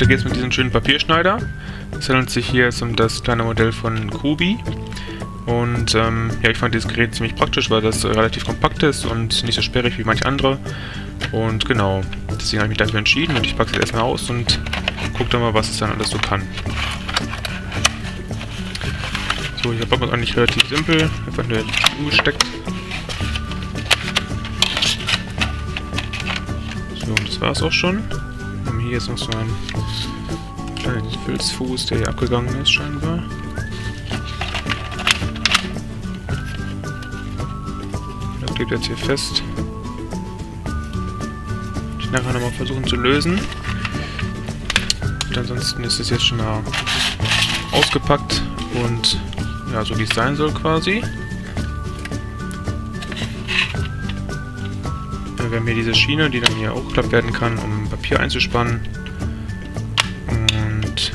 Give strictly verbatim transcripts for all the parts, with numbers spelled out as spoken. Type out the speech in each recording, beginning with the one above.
Weiter geht es mit diesem schönen Papierschneider. Es handelt sich hier um das kleine Modell von Kubi. Und ähm, ja, ich fand dieses Gerät ziemlich praktisch, weil das äh, relativ kompakt ist und nicht so sperrig wie manche andere. Und genau, deswegen habe ich mich dafür entschieden und ich packe es jetzt erstmal aus und gucke dann mal, was es dann alles so kann. So, hier packt man es eigentlich relativ simpel, einfach nur gesteckt. So, und das war es auch schon. Und hier ist noch so ein kleiner Filzfuß, der hier abgegangen ist scheinbar. Klebt jetzt hier fest. Ich nachher nochmal versuchen zu lösen. Und ansonsten ist es jetzt schon mal ausgepackt und ja, so wie es sein soll quasi. Dann, wir haben hier diese Schiene, die dann hier hochgeklappt werden kann, um Papier einzuspannen. Und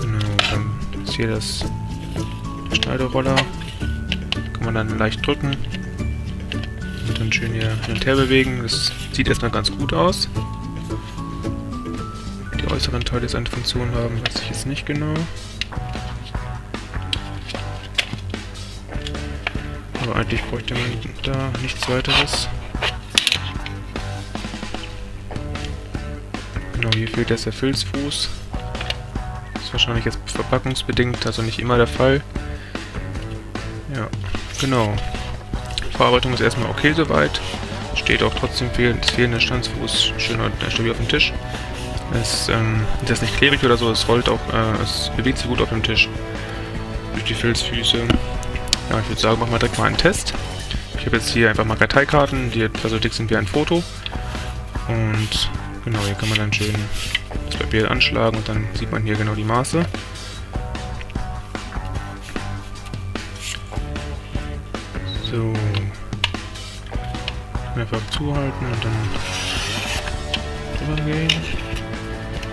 genau, dann ist hier das Schneideroller. Man dann leicht drücken und dann schön hier hin und her bewegen. Das sieht erstmal ganz gut aus. Die äußeren Teile jetzt eine Funktion haben, weiß ich jetzt nicht genau. Aber eigentlich bräuchte man da nichts weiteres. Genau, hier fehlt jetzt der Filzfuß. Das ist wahrscheinlich jetzt verpackungsbedingt, also nicht immer der Fall. Ja, genau. Die Verarbeitung ist erstmal okay soweit. Steht auch trotzdem fehl, das fehlende Stanzfuß schön stabil auf dem Tisch. Es ähm, ist jetzt nicht klebrig oder so, es rollt auch, äh, es bewegt sich gut auf dem Tisch. Durch die Filzfüße. Ja, ich würde sagen, machen wir direkt mal einen Test. Ich habe jetzt hier einfach mal Karteikarten, die etwa so dick sind wie ein Foto. Und genau, hier kann man dann schön das Papier anschlagen und dann sieht man hier genau die Maße. So, einfach zuhalten und dann rübergehen.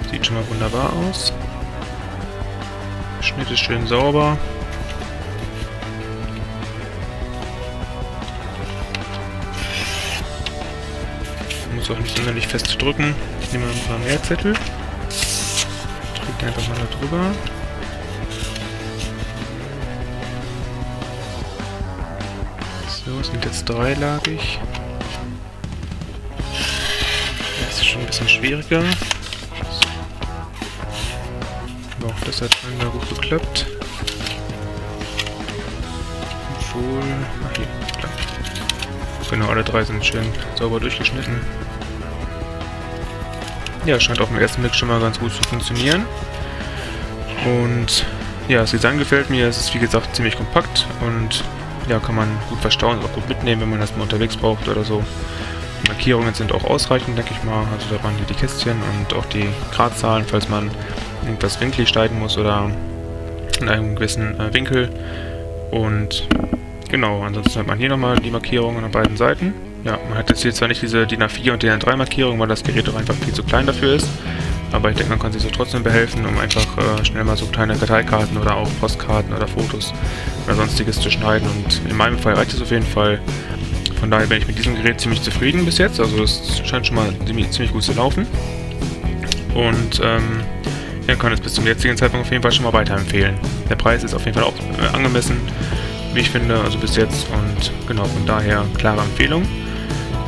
Sieht schon mal wunderbar aus. Der Schnitt ist schön sauber. Man muss auch nicht sonderlich fest drücken. Ich nehme ein paar mehr Zettel. Drückt einfach mal da drüber. So, es sind jetzt dreilagig. Das ist schon ein bisschen schwieriger. Aber auch das hat scheinbar gut geklappt. Obwohl. Ach, hier, klar. Genau, alle drei sind schön sauber durchgeschnitten. Ja, scheint auf den ersten Blick schon mal ganz gut zu funktionieren. Und ja, das Design gefällt mir. Es ist wie gesagt ziemlich kompakt und ja, kann man gut verstauen, auch gut mitnehmen, wenn man das mal unterwegs braucht oder so. Die Markierungen sind auch ausreichend, denke ich mal. Also da waren hier die Kästchen und auch die Gradzahlen, falls man irgendwas winklig schneiden muss oder in einem gewissen äh, Winkel. Und genau, ansonsten hat man hier nochmal die Markierungen an beiden Seiten. Ja, man hat jetzt hier zwar nicht diese D I N A vier und D I N A drei Markierung, weil das Gerät doch einfach viel zu klein dafür ist. Aber ich denke, man kann sich so trotzdem behelfen, um einfach äh, schnell mal so kleine Karteikarten oder auch Postkarten oder Fotos oder sonstiges zu schneiden. Und in meinem Fall reicht es auf jeden Fall. Von daher bin ich mit diesem Gerät ziemlich zufrieden bis jetzt. Also es scheint schon mal ziemlich, ziemlich gut zu laufen. Und ähm, ja, kann es bis zum jetzigen Zeitpunkt auf jeden Fall schon mal weiterempfehlen. Der Preis ist auf jeden Fall auch äh, angemessen, wie ich finde, also bis jetzt. Und genau, von daher klare Empfehlung.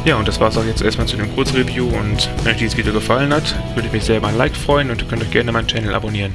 Ja, und das war es auch jetzt erstmal zu dem Kurzreview und wenn euch dieses Video gefallen hat, würde ich mich sehr über ein Like freuen und ihr könnt euch gerne meinen Channel abonnieren.